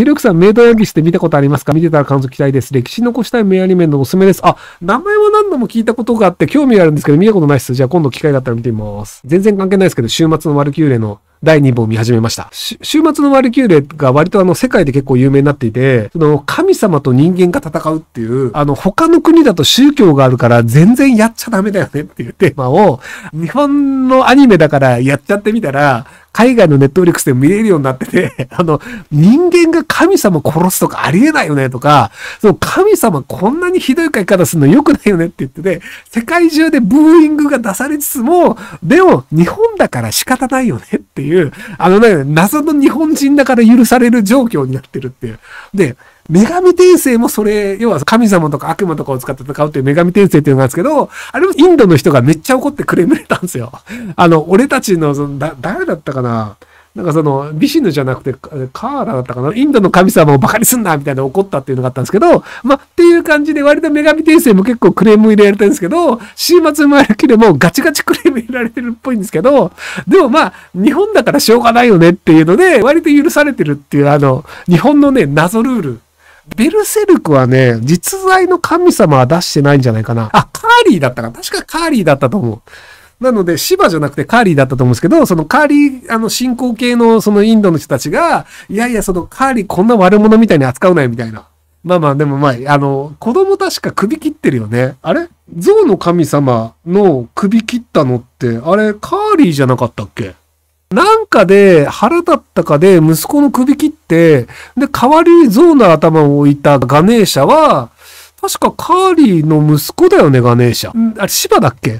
ひろゆきさん、メイドヤギして見たことありますか？見てたら感想期待です。歴史残したい名アニメのおすすめです。あ、名前は何度も聞いたことがあって興味があるんですけど、見たことないです。じゃあ今度機会があったら見てみます。全然関係ないですけど、週末のワルキューレの第2部を見始めました。週末のワルキューレが割と世界で結構有名になっていて、その神様と人間が戦うっていう、他の国だと宗教があるから全然やっちゃダメだよねっていうテーマを、日本のアニメだからやっちゃってみたら、海外のネットフリックスで見れるようになってて、人間が神様殺すとかありえないよねとか、その神様こんなにひどい書き方するの良くないよねって言ってて、世界中でブーイングが出されつつも、でも日本だから仕方ないよねっていう、謎の日本人だから許される状況になってるっていう。で、女神転生もそれ、要は神様とか悪魔とかを使って戦うっていう女神転生っていうのがあるんですけど、あれもインドの人がめっちゃ怒ってクレーム入れたんですよ。俺たちの、誰だったかな、ビシヌじゃなくて、カーラだったかな、インドの神様をバカにすんなみたいな怒ったっていうのがあったんですけど、まあ、っていう感じで割と女神転生も結構クレーム入れられてるんですけど、週末のワルキューレもガチガチクレーム入れられてるっぽいんですけど、でもまあ、日本だからしょうがないよねっていうので、割と許されてるっていう、日本のね、謎ルール。ベルセルクはね、実在の神様は出してないんじゃないかな。あ、カーリーだったかな。確かカーリーだったと思う。なので、シバじゃなくてカーリーだったと思うんですけど、そのカーリー、信仰系のそのインドの人たちが、いやいや、そのカーリーこんな悪者みたいに扱うなよみたいな。まあまあ、でもまあ、子供確か首切ってるよね。あれ？象の神様の首切ったのって、あれ、カーリーじゃなかったっけ？なんかで腹立ったかで息子の首切って、で、代わりに象の頭を置いたガネーシャは、確かカーリーの息子だよね、ガネーシャ。あれ、シバだっけ？っ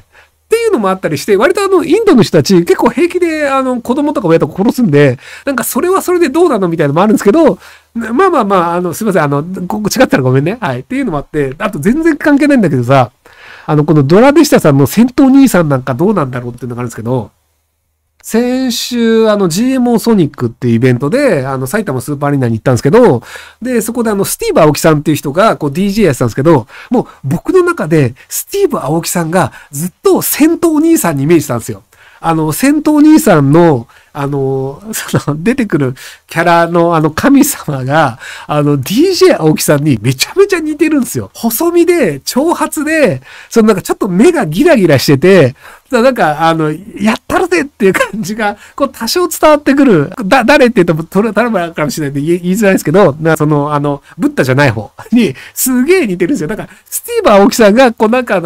ていうのもあったりして、割とインドの人たち結構平気で子供とか親とか殺すんで、なんかそれはそれでどうなのみたいなのもあるんですけど、まあまあまあ、すいません、違ったらごめんね。はい。っていうのもあって、あと全然関係ないんだけどさ、このドラデシタさんの戦闘兄さんなんかどうなんだろうっていうのがあるんですけど、先週、GMO ソニックっていうイベントで、埼玉スーパーアリーナに行ったんですけど、で、そこでスティーブ・青木さんっていう人が、DJ やってたんですけど、もう僕の中で、スティーブ・青木さんがずっと戦闘お兄さんにイメージしたんですよ。戦闘お兄さんの、出てくるキャラの神様が、DJ 青木さんにめちゃめちゃ似てるんですよ。細身で、長髪で、なんかちょっと目がギラギラしてて、なんか、やったるぜっていう感じが、多少伝わってくる。誰って言うと、誰もあるかもしれないんで言いづらいですけど、ブッダじゃない方に、すげえ似てるんですよ。なんか、スティーブ・青木さんが、なんか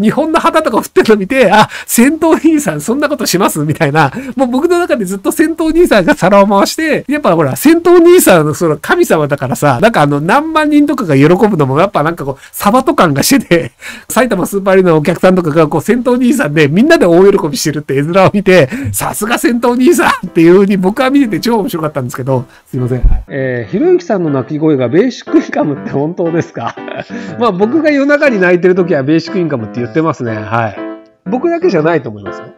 日本の旗とか振ってるの見て、あ、戦闘兄さんそんなことしますみたいな、もう僕の中でずっと戦闘兄さんが皿を回して、やっぱほら、戦闘兄さんの神様だからさ、なんか何万人とかが喜ぶのも、やっぱなんかサバト感がしてて、埼玉スーパーアリーナのお客さんとかが、戦闘兄さんで、みんなで大喜びしてるって絵面を見て、さすが戦闘兄さんっていう風に僕は見てて超面白かったんですけど、すいません。ひろゆきさんの泣き声がベーシックインカムって本当ですか？まあ僕が夜中に泣いてる時はベーシックインカムって言ってますね。はい。僕だけじゃないと思いますよ。